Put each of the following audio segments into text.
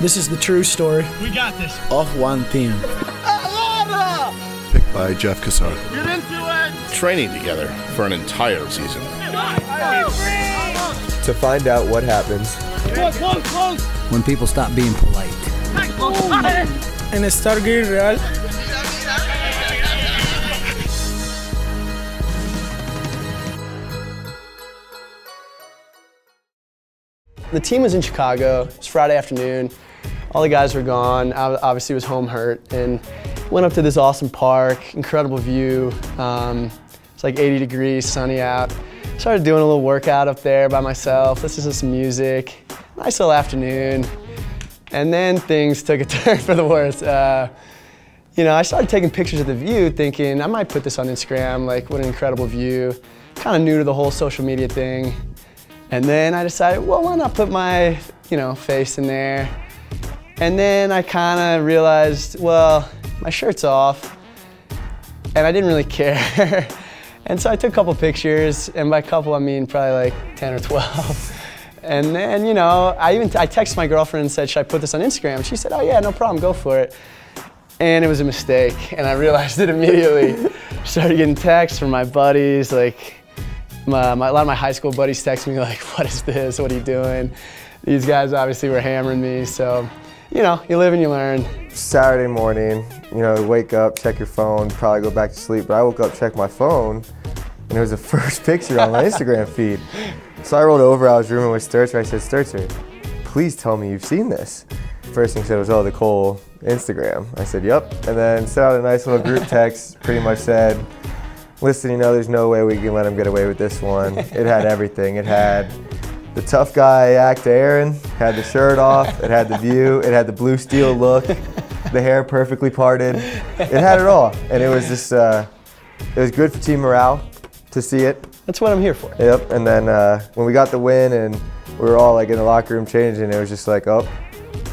This is the true story. We got this. Of one team. Atlanta! Picked by Jeff Cassar. Get into it! Training together for an entire season. To find out what happens. Close, close. When people stop being polite. And a Stargate Real. The team was in Chicago. It was Friday afternoon. All the guys were gone. I obviously was home hurt and went up to this awesome park, incredible view. It's like 80 degrees, sunny out. Started doing a little workout up there by myself, listening to some music. Nice little afternoon. And then things took a turn for the worse. You know, I started taking pictures of the view thinking I might put this on Instagram, like what an incredible view. Kind of new to the whole social media thing. And then I decided, well, why not put my, you know, face in there? And then I kind of realized, well, my shirt's off, and I didn't really care. And so I took a couple pictures, and by a couple, I mean probably like 10 or 12. And then, you know, I texted my girlfriend and said, should I put this on Instagram? She said, oh yeah, no problem, go for it. And it was a mistake, and I realized it immediately. Started getting texts from my buddies, like, a lot of my high school buddies text me like, what is this, what are you doing? These guys obviously were hammering me, so, you know, you live and you learn. Saturday morning, you know, wake up, check your phone, probably go back to sleep, but I woke up, checked my phone, and it was the first picture on my Instagram feed. So I rolled over, I was rooming with Sturzer, I said, Sturzer, please tell me you've seen this. First thing he said was, oh, the Cole Instagram. I said, yep, and then sent out a nice little group text, pretty much said, listen, you know, there's no way we can let him get away with this one. It had everything. It had the tough guy act Aaron, had the shirt off, it had the view, it had the blue steel look, the hair perfectly parted. It had it all. And it was just, it was good for team morale to see it. That's what I'm here for. Yep, and then when we got the win and we were all like in the locker room changing, it was just like, oh,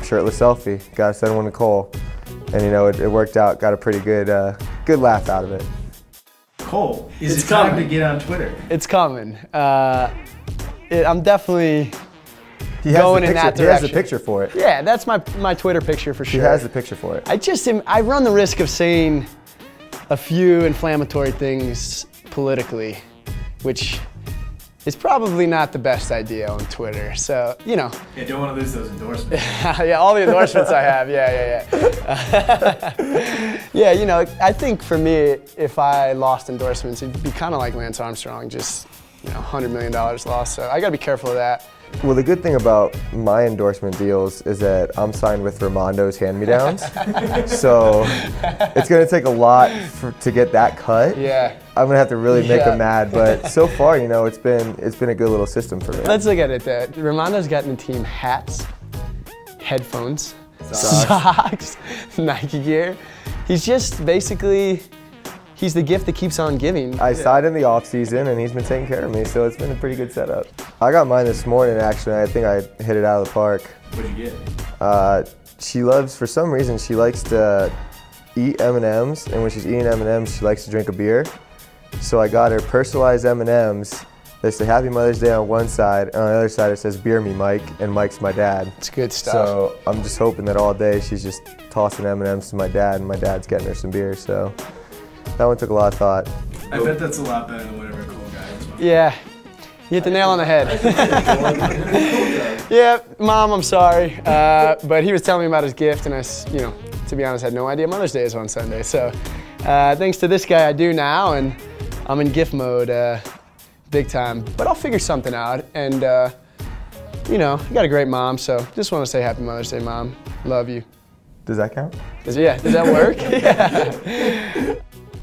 shirtless selfie, gotta send one to Cole. And you know, it worked out, got a pretty good, good laugh out of it. Cole, is it time to get on Twitter? It's coming. I'm definitely going in that direction. He has the picture for it. Yeah, that's my Twitter picture for sure. He has the picture for it. I run the risk of saying a few inflammatory things politically, which is probably not the best idea on Twitter. So, you know. Yeah, don't want to lose those endorsements. Yeah, all the endorsements I have, yeah. Yeah, you know, I think for me, if I lost endorsements, it'd be kind of like Lance Armstrong, just, you know, $100 million lost, so I gotta be careful of that. Well, the good thing about my endorsement deals is that I'm signed with Ramondo's hand-me-downs, so it's going to take a lot to get that cut. Yeah, I'm going to have to really make them mad, but so far, you know, it's been a good little system for me. Let's look at it though. Ramondo's gotten the team hats, headphones, socks, Nike gear. He's just basically. He's the gift that keeps on giving. I signed in the off season, and he's been taking care of me, so it's been a pretty good setup. I got mine this morning, actually. I think I hit it out of the park. What'd you get? She loves, for some reason, she likes to eat M&Ms, and when she's eating M&Ms, she likes to drink a beer. So I got her personalized M&Ms. They say Happy Mother's Day on one side, and on the other side it says Beer Me Mike, and Mike's my dad. It's good stuff. So I'm just hoping that all day she's just tossing M&Ms to my dad, and my dad's getting her some beer. So. That one took a lot of thought. I bet that's a lot better than whatever Cole guy is. Yeah, you hit the nail on the head. Yeah, Mom, I'm sorry, but he was telling me about his gift, and I, you know, to be honest, had no idea Mother's Day is on Sunday. So, thanks to this guy, I do now, and I'm in gift mode, big time. But I'll figure something out, and you know, I got a great mom, so just want to say Happy Mother's Day, Mom. Love you. Does that count? Yeah. Does that work? Yeah.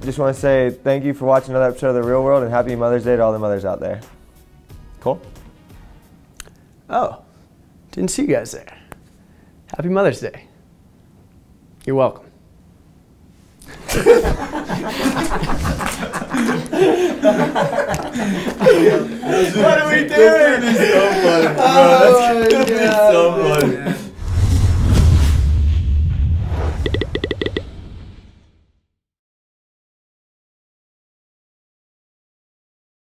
Just want to say thank you for watching another episode of The Real World and Happy Mother's Day to all the mothers out there. Cool? Oh, didn't see you guys there. Happy Mother's Day. You're welcome. What are we doing? This is so fun, bro. That's gonna be so fun.